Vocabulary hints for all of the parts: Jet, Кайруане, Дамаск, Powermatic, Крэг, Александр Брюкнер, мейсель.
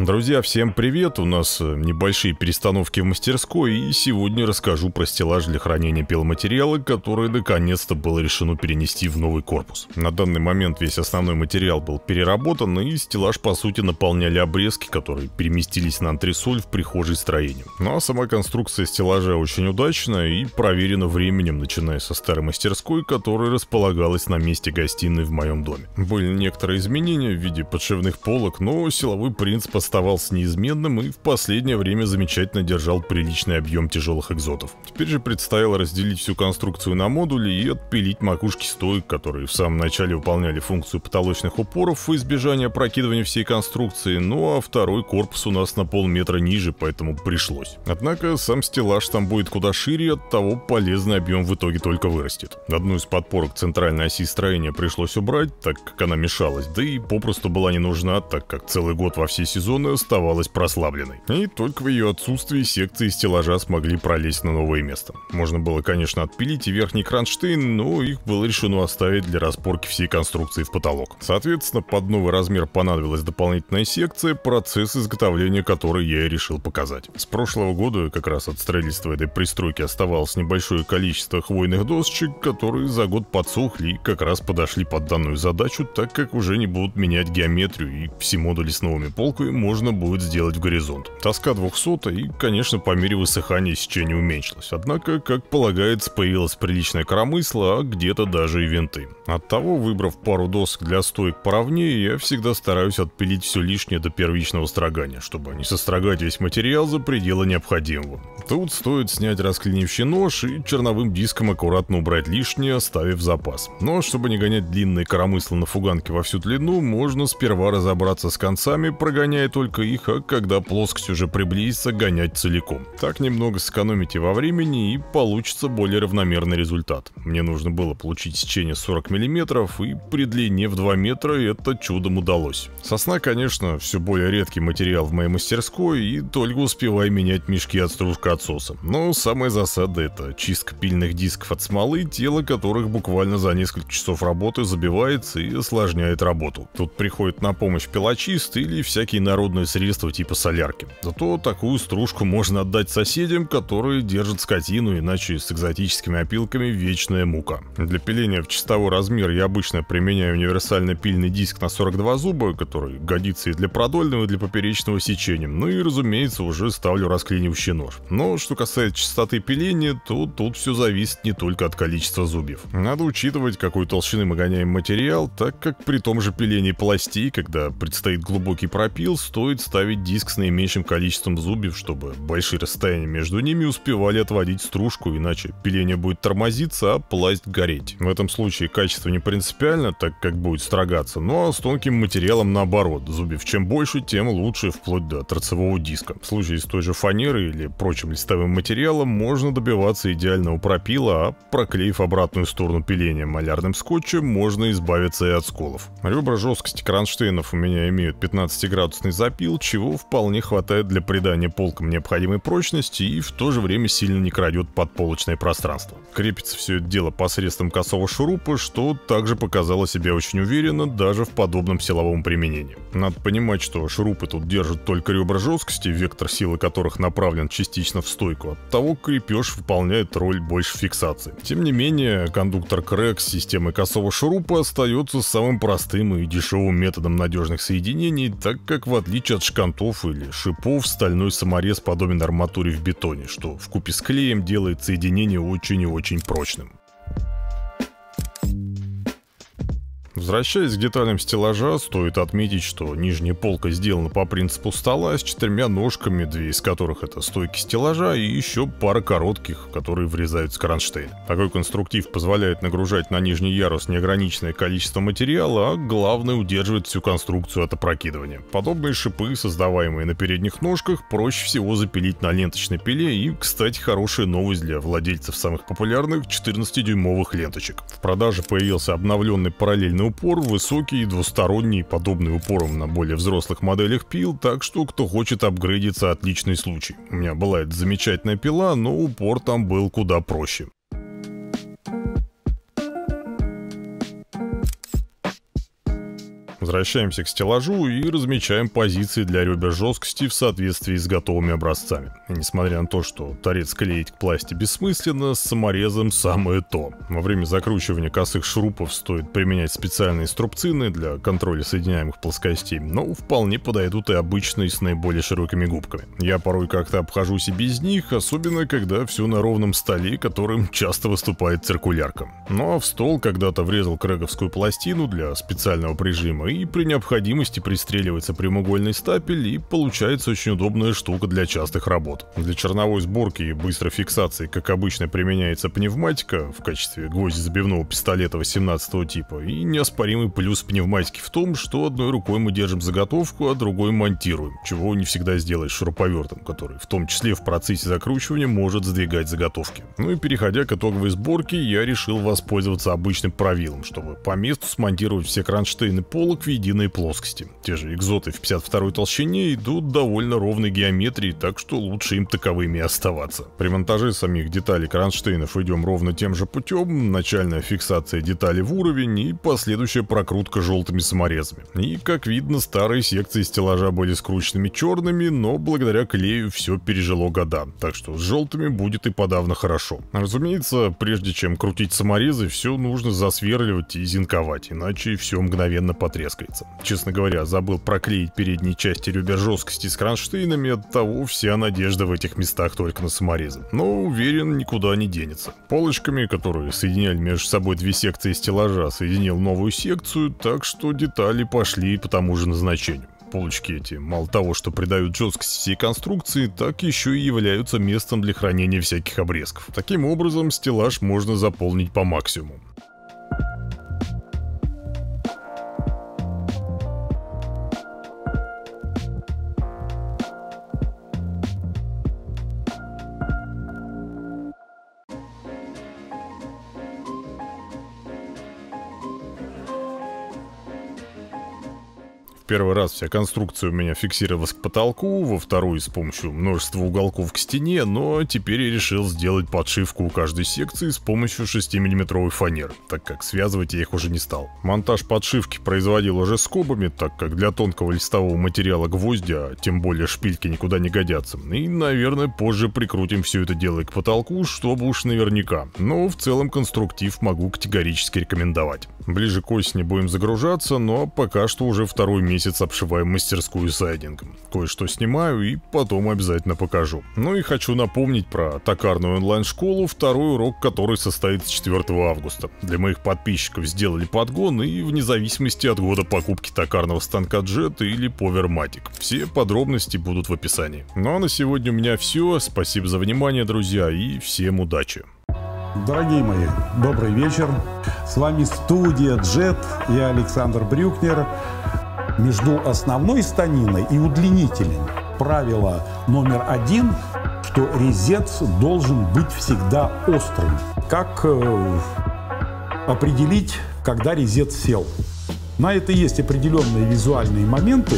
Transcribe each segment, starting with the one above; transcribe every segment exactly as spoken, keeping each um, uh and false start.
Друзья, всем привет! У нас небольшие перестановки в мастерской, и сегодня расскажу про стеллаж для хранения пиломатериала, который наконец-то было решено перенести в новый корпус. На данный момент весь основной материал был переработан, и стеллаж по сути наполняли обрезки, которые переместились на антресоль в прихожей строения. Ну а сама конструкция стеллажа очень удачная и проверена временем, начиная со старой мастерской, которая располагалась на месте гостиной в моем доме. Были некоторые изменения в виде подшивных полок, но силовой принцип оставался неизменным и в последнее время замечательно держал приличный объем тяжелых экзотов. Теперь же предстояло разделить всю конструкцию на модули и отпилить макушки стоек, которые в самом начале выполняли функцию потолочных упоров в избежание опрокидывания всей конструкции, ну а второй корпус у нас на полметра ниже, поэтому пришлось. Однако сам стеллаж там будет куда шире, оттого полезный объем в итоге только вырастет. Одну из подпорок центральной оси строения пришлось убрать, так как она мешалась, да и попросту была не нужна, так как целый год во всей сезоне оставалась прослабленной. И только в ее отсутствии секции стеллажа смогли пролезть на новое место. Можно было, конечно, отпилить и верхний кронштейн, но их было решено оставить для распорки всей конструкции в потолок. Соответственно, под новый размер понадобилась дополнительная секция, процесс изготовления которой я и решил показать. С прошлого года как раз от строительства этой пристройки оставалось небольшое количество хвойных досочек, которые за год подсохли и как раз подошли под данную задачу, так как уже не будут менять геометрию и все модули с новыми полками можно будет сделать в горизонт. Тоска двухсотая и, конечно, по мере высыхания сечение уменьшилось. Однако, как полагается, появилось приличное коромысло, а где-то даже и винты. Оттого, выбрав пару досок для стоек поровнее, я всегда стараюсь отпилить все лишнее до первичного строгания, чтобы не сострогать весь материал за пределы необходимого. Тут стоит снять расклинивший нож и черновым диском аккуратно убрать лишнее, оставив запас. Но чтобы не гонять длинные коромысла на фуганке во всю длину, можно сперва разобраться с концами, прогоняя только их, а когда плоскость уже приблизится, гонять целиком. Так немного сэкономите во времени и получится более равномерный результат. Мне нужно было получить сечение сорок миллиметров, и при длине в два метра это чудом удалось. Сосна, конечно, все более редкий материал в моей мастерской, и только успеваю менять мешки от стружкоотсоса. Но самая засада — это чистка пильных дисков от смолы, тело которых буквально за несколько часов работы забивается и осложняет работу. Тут приходит на помощь пилочист или всякие народные Народные средства типа солярки. Зато такую стружку можно отдать соседям, которые держат скотину, иначе с экзотическими опилками вечная мука. Для пиления в чистовой размер я обычно применяю универсальный пильный диск на сорок два зуба, который годится и для продольного, и для поперечного сечения. Ну и, разумеется, уже ставлю расклинивающий нож. Но что касается частоты пиления, то тут все зависит не только от количества зубьев. Надо учитывать, какой толщины мы гоняем материал, так как при том же пилении пластей, когда предстоит глубокий пропил, стоит ставить диск с наименьшим количеством зубьев, чтобы большие расстояния между ними успевали отводить стружку, иначе пиление будет тормозиться, а пласт гореть. В этом случае качество не принципиально, так как будет строгаться, но с тонким материалом наоборот. Зубьев чем больше, тем лучше, вплоть до торцевого диска. В случае с той же фанерой или прочим листовым материалом можно добиваться идеального пропила, а проклеив обратную сторону пиления малярным скотчем, можно избавиться и от сколов. Ребра жесткости кронштейнов у меня имеют пятнадцатиградусный запил, чего вполне хватает для придания полкам необходимой прочности и в то же время сильно не крадет подполочное пространство. Крепится все это дело посредством косого шурупа, что также показало себя очень уверенно даже в подобном силовом применении. Надо понимать, что шурупы тут держат только ребра жесткости, вектор силы которых направлен частично в стойку, оттого крепеж выполняет роль больше фиксации. Тем не менее, кондуктор Крэг с системой косого шурупа остается самым простым и дешевым методом надежных соединений, так как в В отличие от шкантов или шипов, стальной саморез подобен арматуре в бетоне, что вкупе с клеем делает соединение очень и очень прочным. Возвращаясь к деталям стеллажа, стоит отметить, что нижняя полка сделана по принципу стола с четырьмя ножками, две из которых это стойки стеллажа и еще пара коротких, которые врезают с кронштейна. Такой конструктив позволяет нагружать на нижний ярус неограниченное количество материала, а главное — удерживает всю конструкцию от опрокидывания. Подобные шипы, создаваемые на передних ножках, проще всего запилить на ленточной пиле и, кстати, хорошая новость для владельцев самых популярных четырнадцатидюймовых ленточек. В продаже появился обновленный параллельный упор, высокий и двусторонний, подобный упорам на более взрослых моделях пил, так что кто хочет апгрейдиться — отличный случай. У меня была эта замечательная пила, но упор там был куда проще. Возвращаемся к стеллажу и размечаем позиции для ребер жесткости в соответствии с готовыми образцами. И несмотря на то, что торец клеить к пласте бессмысленно, с саморезом самое то. Во время закручивания косых шурупов стоит применять специальные струбцины для контроля соединяемых плоскостей, но вполне подойдут и обычные с наиболее широкими губками. Я порой как-то обхожусь и без них, особенно когда все на ровном столе, которым часто выступает циркулярка. Ну а в стол когда-то врезал крэговскую пластину для специального прижима, и при необходимости пристреливается прямоугольный стапель, и получается очень удобная штука для частых работ. Для черновой сборки и быстрой фиксации, как обычно, применяется пневматика в качестве гвоздезабивного пистолета восемнадцатого типа, и неоспоримый плюс пневматики в том, что одной рукой мы держим заготовку, а другой монтируем, чего не всегда сделаешь шуруповертом, который в том числе в процессе закручивания может сдвигать заготовки. Ну и переходя к итоговой сборке, я решил воспользоваться обычным правилом, чтобы по месту смонтировать все кронштейны полок в единой плоскости. Те же экзоты в пятьдесят второй толщине идут довольно ровной геометрии, так что лучше им таковыми оставаться. При монтаже самих деталей кронштейнов идем ровно тем же путем: начальная фиксация деталей в уровень и последующая прокрутка желтыми саморезами. И как видно, старые секции стеллажа были скрученными черными, но благодаря клею все пережило года, так что с желтыми будет и подавно хорошо. Разумеется, прежде чем крутить саморезы, все нужно засверливать и зинковать, иначе все мгновенно потрескается. Честно говоря, забыл проклеить передние части ребер жесткости с кронштейнами, оттого вся надежда в этих местах только на саморезы. Но уверен, никуда не денется. Полочками, которые соединяли между собой две секции стеллажа, соединил новую секцию, так что детали пошли по тому же назначению. Полочки эти мало того, что придают жесткость всей конструкции, так еще и являются местом для хранения всяких обрезков. Таким образом, стеллаж можно заполнить по максимуму. Первый раз вся конструкция у меня фиксировалась к потолку, во второй — с помощью множества уголков к стене, но теперь я решил сделать подшивку у каждой секции с помощью шестимиллиметровой фанеры, так как связывать я их уже не стал. Монтаж подшивки производил уже скобами, так как для тонкого листового материала гвозди, а тем более шпильки, никуда не годятся, и, наверное, позже прикрутим все это дело и к потолку, чтобы уж наверняка, но в целом конструктив могу категорически рекомендовать. Ближе к осени будем загружаться, но пока что уже второй месяц Месяц обшиваем мастерскую сайдингом. Кое-что снимаю и потом обязательно покажу. Ну и хочу напомнить про токарную онлайн-школу, второй урок которой состоится четвёртого августа. Для моих подписчиков сделали подгон, и вне зависимости от года покупки токарного станка Jet или Powermatic. Все подробности будут в описании. Ну а на сегодня у меня все. Спасибо за внимание, друзья, и всем удачи. Дорогие мои, добрый вечер. С вами студия Jet. Я Александр Брюкнер. Между основной станиной и удлинителем правило номер один, что резец должен быть всегда острым. Как э, определить, когда резец сел? На это есть определенные визуальные моменты.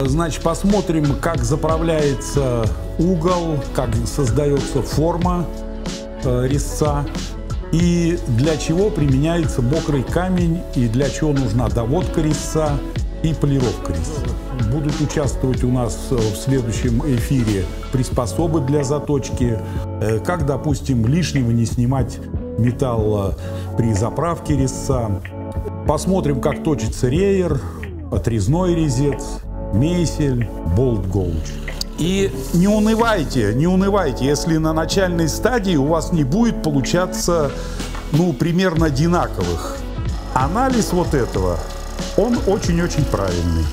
Значит, посмотрим, как заправляется угол, как создается форма э, резца, и для чего применяется мокрый камень, и для чего нужна доводка резца и полировка резца. Будут участвовать у нас в следующем эфире приспособы для заточки, как, допустим, лишнего не снимать металла при заправке резца. Посмотрим, как точится реер, отрезной резец, мейсель, болт-голуч. И не унывайте, не унывайте, если на начальной стадии у вас не будет получаться, ну, примерно одинаковых. Анализ вот этого, он очень-очень правильный.